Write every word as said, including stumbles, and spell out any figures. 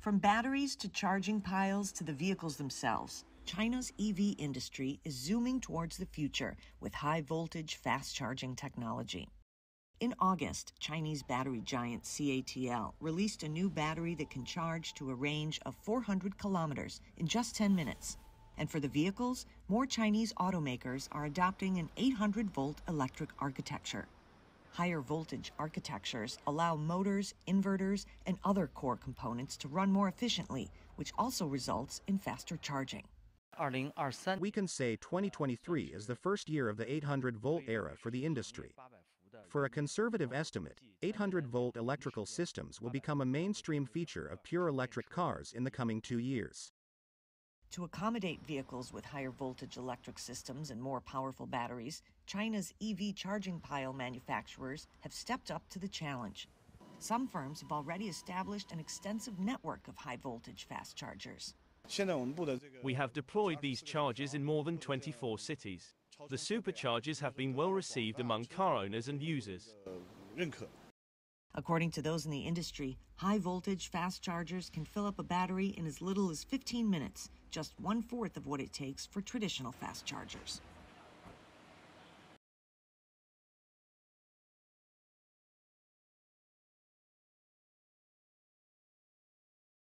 From batteries to charging piles to the vehicles themselves, China's E V industry is zooming towards the future with high-voltage, fast-charging technology. In August, Chinese battery giant C A T L released a new battery that can charge to a range of four hundred kilometers in just ten minutes. And for the vehicles, more Chinese automakers are adopting an eight hundred volt electric architecture. Higher voltage architectures allow motors, inverters, and other core components to run more efficiently, which also results in faster charging. We can say twenty twenty-three is the first year of the eight hundred volt era for the industry. For a conservative estimate, eight hundred volt electrical systems will become a mainstream feature of pure electric cars in the coming two years. To accommodate vehicles with higher voltage electric systems and more powerful batteries, China's E V charging pile manufacturers have stepped up to the challenge. Some firms have already established an extensive network of high voltage fast chargers. We have deployed these chargers in more than twenty-four cities. The superchargers have been well received among car owners and users. According to those in the industry, high-voltage fast chargers can fill up a battery in as little as fifteen minutes, just one-fourth of what it takes for traditional fast chargers.